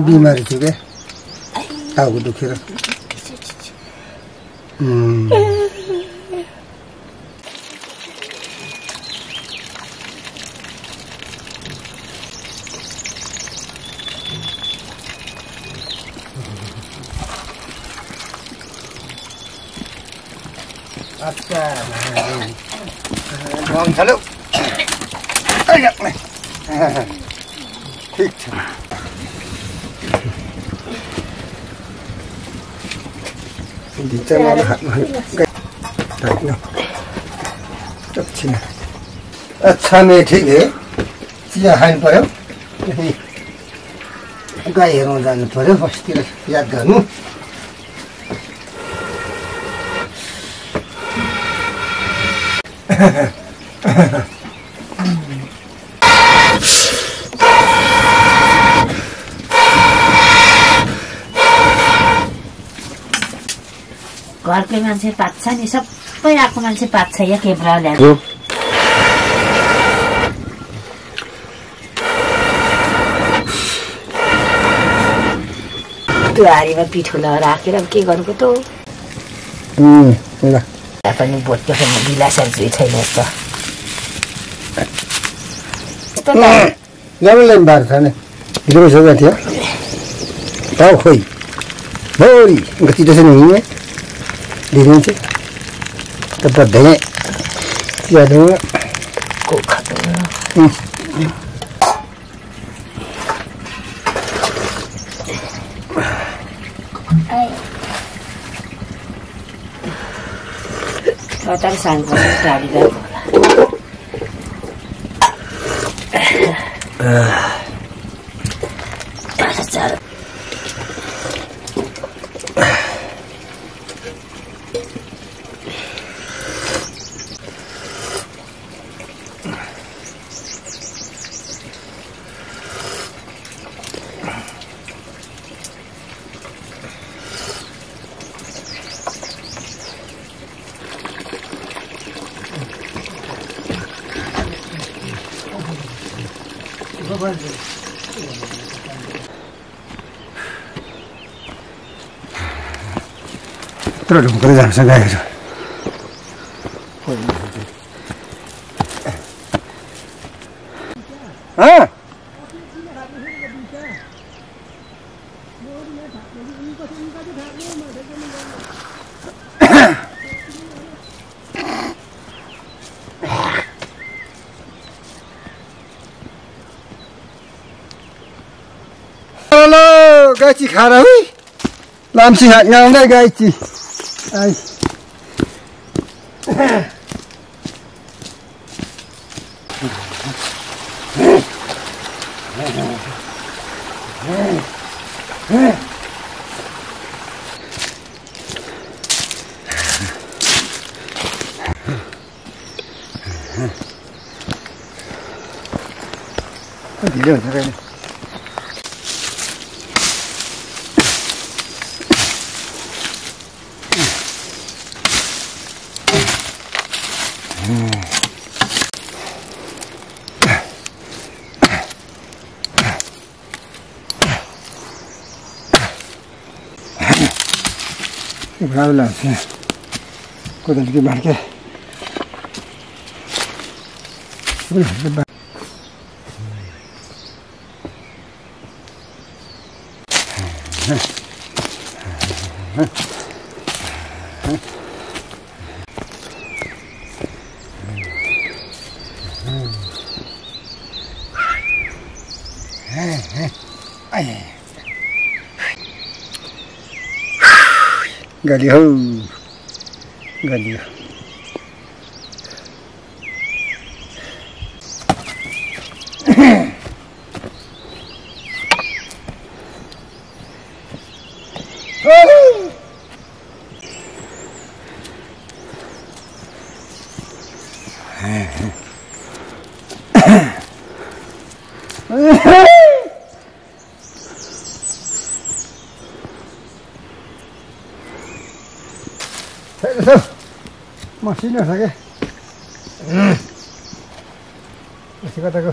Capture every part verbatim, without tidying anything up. بیماری تو که آگو دکتر. Hello. Hey, up me. Hit. Đi chơi nó là hạn rồi. Đấy nhở. Chắc chắn. À, cha mẹ thì thế. Chỉ là hai người thôi. Cái gì nó ra nó phải phát triển ra cái nó. घर के मान्छे पाच्छ नि सबै आको मान्छे पाच्छ या केब्रा ल्यायो त्यो आरीमा पिठो नराखेर के गर्नुको त उम् ल पनि बोटको बिलासन चाहिँ छैन त नलेम बार छ नि भित्र सबै थियो तौ खोइ भोरी गति त्यसै नि دیدنچه تبدیل دهی یادمه کوک آتار سان کوچ داری دارم Terus dong kerja sangat itu. Ah? Hello, gaji karawi, lam sihat yang ada gaji. Ay. Dile otra vez. Bravo la sí. Cuando te marqué. Bueno, va. Galhão, galhão. Masihnya saja. Masih kataku.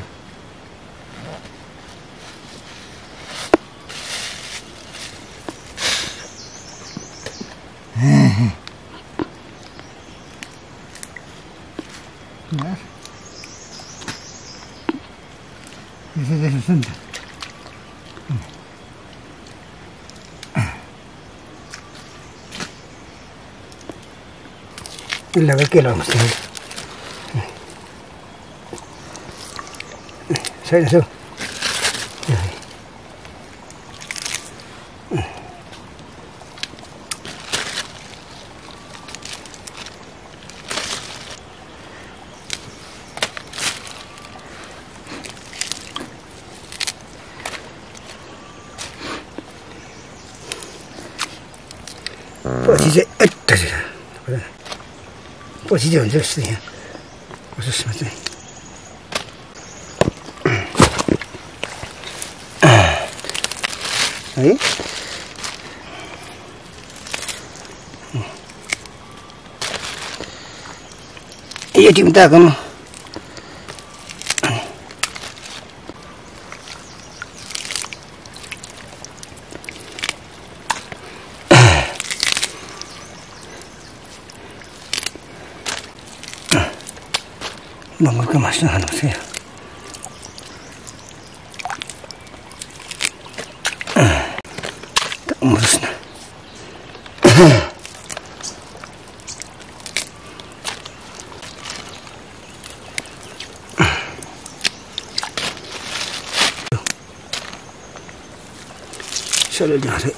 إلا بكيلو مستحيل. سوي سوي. وسيدي وانزل السليم وسيدي السليم ايه ايه دي متاكمة بقول لكم عشان أنا مسيح. تأمرسنا. شلون الجهري؟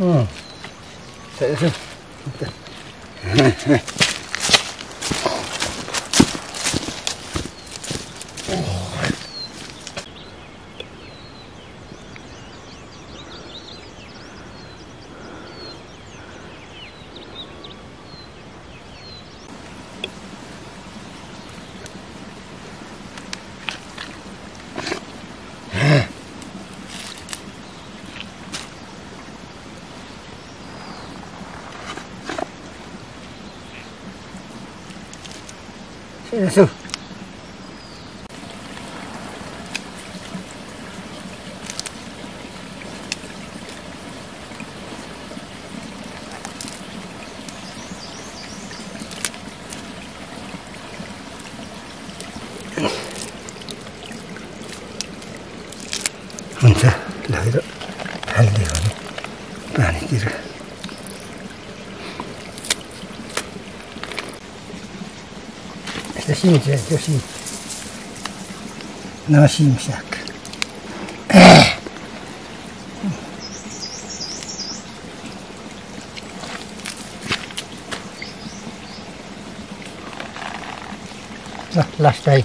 امم شايفين شوف انت لا هذا حلدي هذا يعني كثير تشيني تشيني نمشي مشاك لا لا شتاي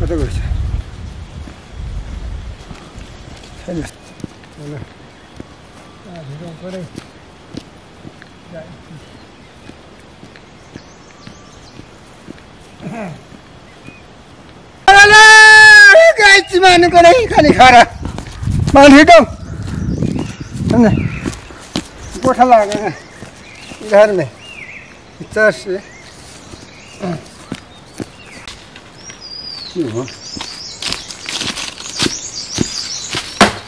كده قلت حلو والله هذا ده كده لا لا لا قاعد زمان كده كده خرا ما هيدو انا गोठा लगा है घर में इधर से ये हो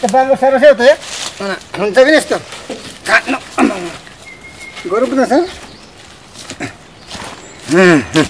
te pago cero cero, ¿eh? No te vienes tú. No. ¿Gorro puedes hacer?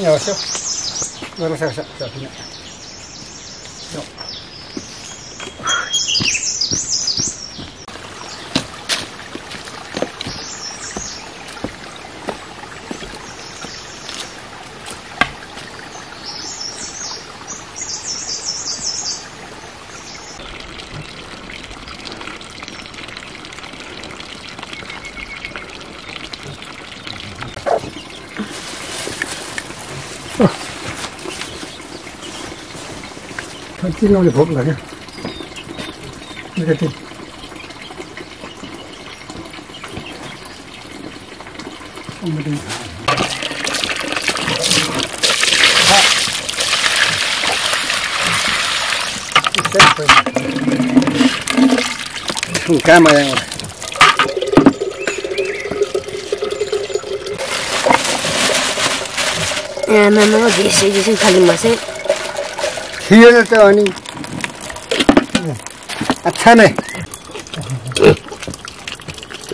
يا شوف ورا شوف شوف تيجي نلعب بقى كده نكتب ومدين ها شو كام يا ولد يا ماما ما بدي شيء جسم خلي ماسك هي تاني अच्छा नहीं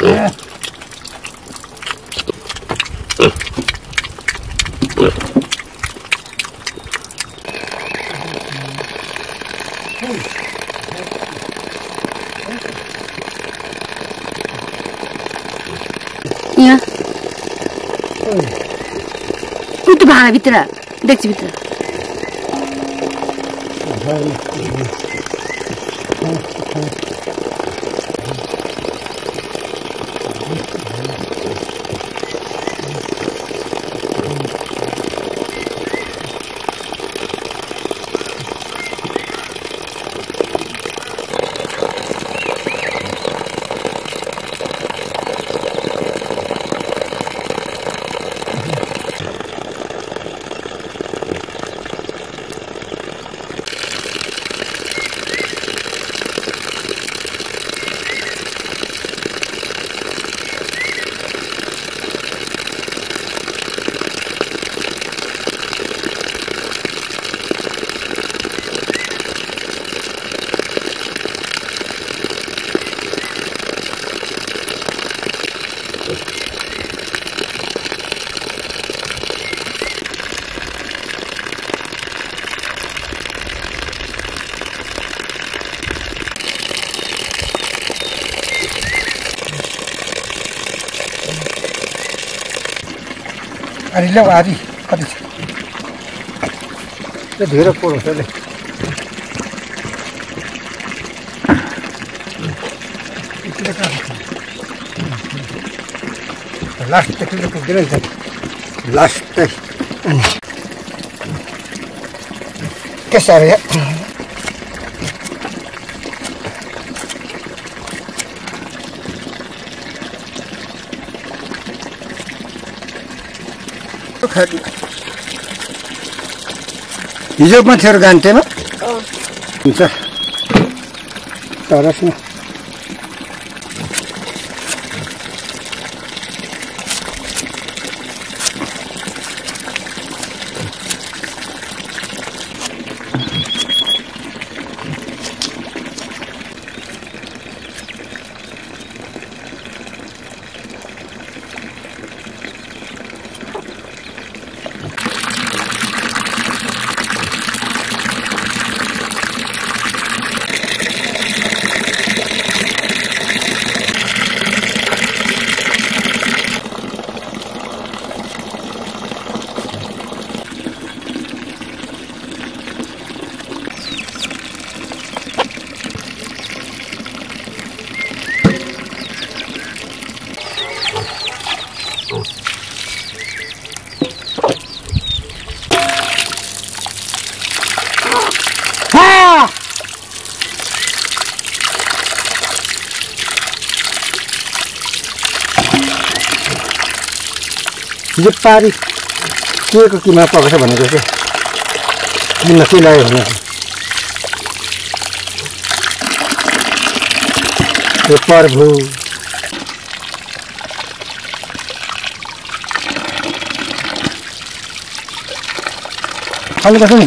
यहाँ तू तो बाहर भीतर देख ची भीतर لو عادي قد تدير فوق وصلت لاستك أنا كسر يا يجوب ما ترجع أنت ما؟ إنسان تعرفنا पारी के को किमा पकाछ भनेको के किन के ल्यायो भने हे प्रभु खाली कसो नि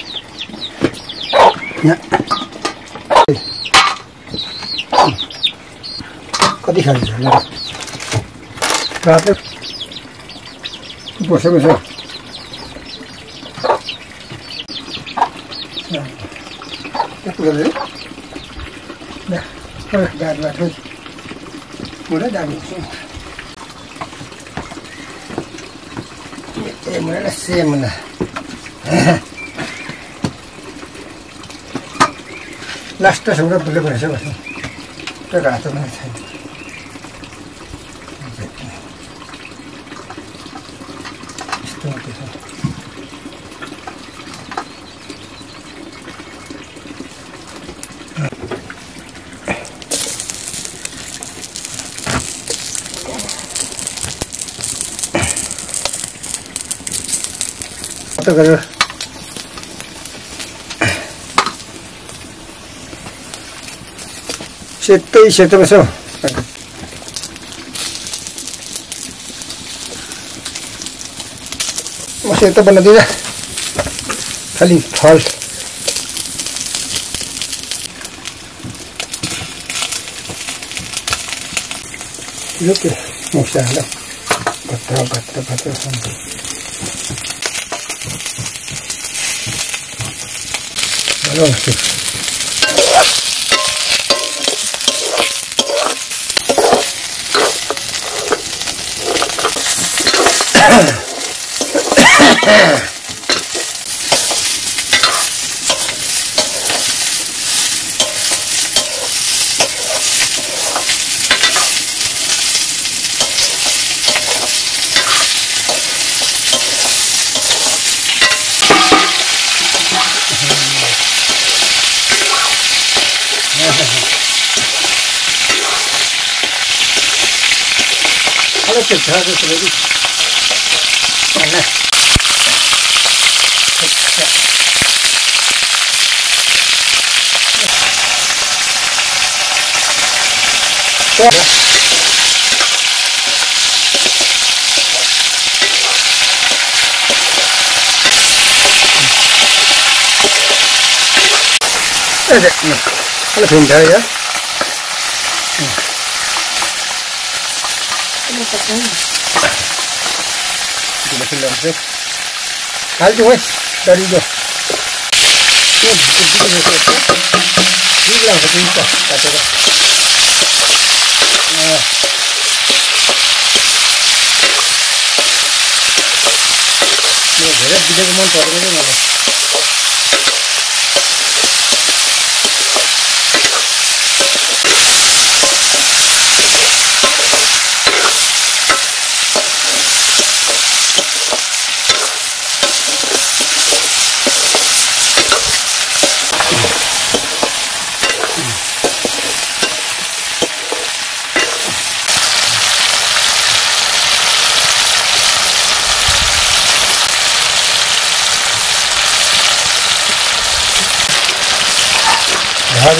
لا، كذي خالص لا، لا ترى، بس بس، لا تقولي، لا، لا لا لا ولا دعمي يا السيمنة لا استشعر بالبرد شو بس تقعد من الحين تقدر شتى شتى مسوا شتى بندية خلي فال يوكي مشاهدة بترا بترا بترا لا شوف كلت هذا تبديك والله هذا هذا في النهاية هذا هذا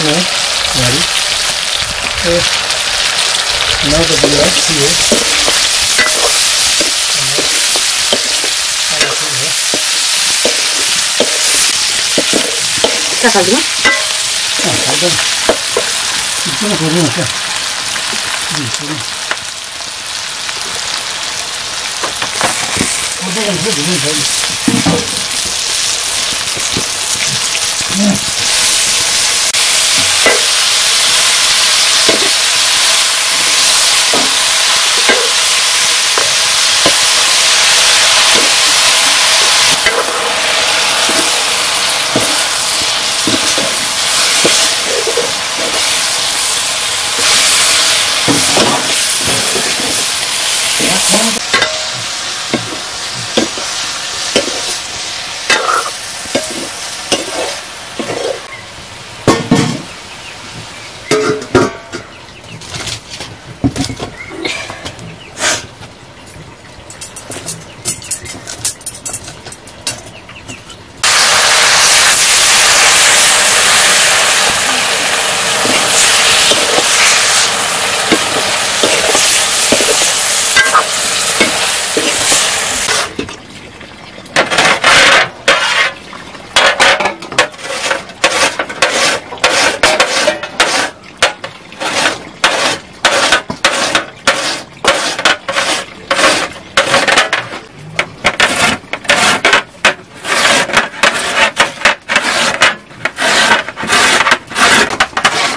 ما يعني ايه ناخذ بالعكس ايه كذا دي هذا شنو كلمه كده دي شنو هذا الجديد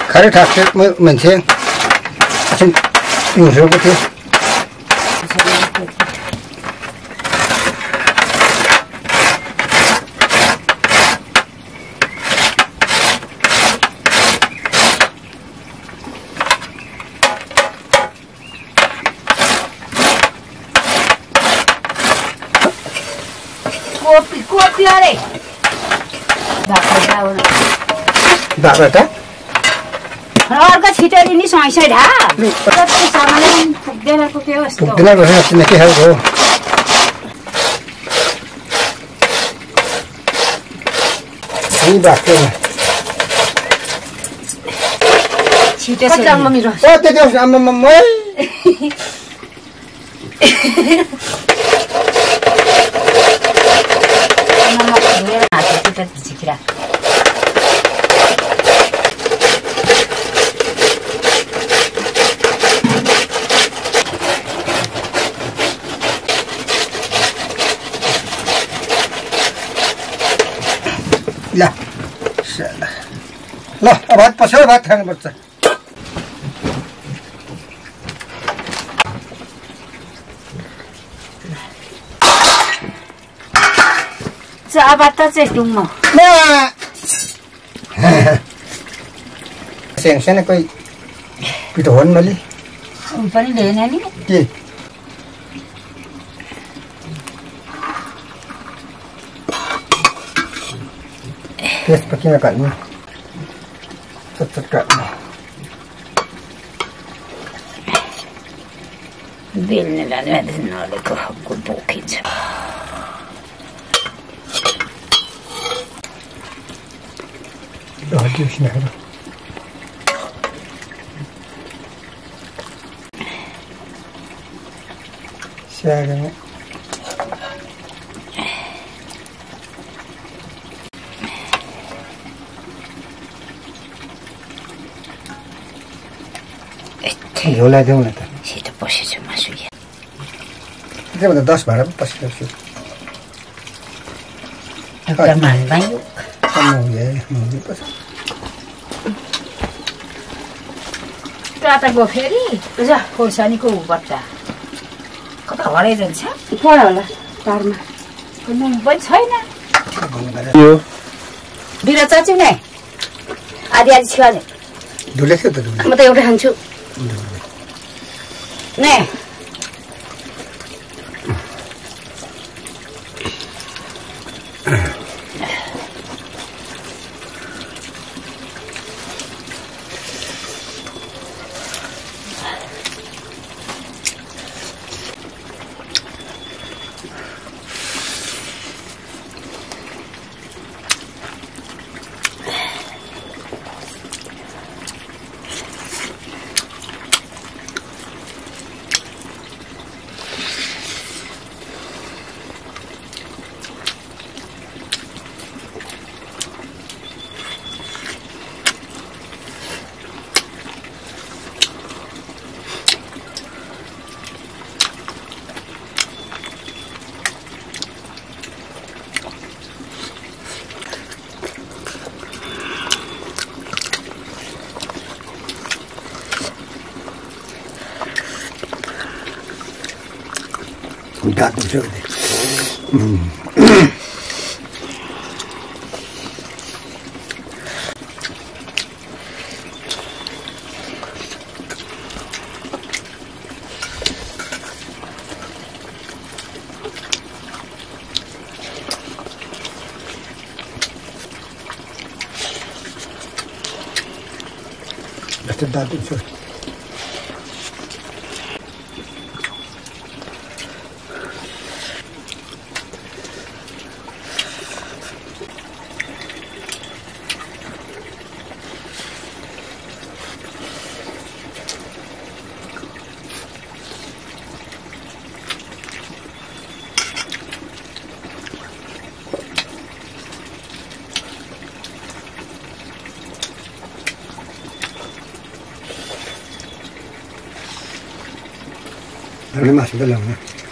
هذا تحقيق من ثين عشان يوصلوا كده كوبي كوبي عليه ده أنا أرجع هيدا ليني سويسة ده. بس سامعين بدنا كوكيو استو. بدنا روحنا تنكي هالجو. هني باكين. هيدا سامعين. أتلاقي مامي روح. أتلاقي وش أمم مامي. أنا ما أقدر أعطيك هيدا بذكرى. لا لا أبعد بسوا بعد هن برضه سأبعد تسيتوما لا سين سين كوي بيتهون مالي أمباري لينا لي كي كيف بكينا قلنا تتتقلنا 밀면 애들 나를 그 하고 먹이자. 아, 조심해. 시작하네. يلا دهونا تا. شيء تبصي شو ما شوية. إذا بدنا داش بارا بتصير شو. كمان بايو. كمان يا مامي بس. تاتا غوفيري. إذا كورساني كوب بطة. كذا ولا إذا شو؟ ولا ولا. تارما. كمان بس هاي نا. يو. بيرة تاتي نه. أدي أدي شو هذا؟ دولة كده دولة. متى يوري هنشو؟ 네. got to do this. Mm. Let's do that first. Problema, sí,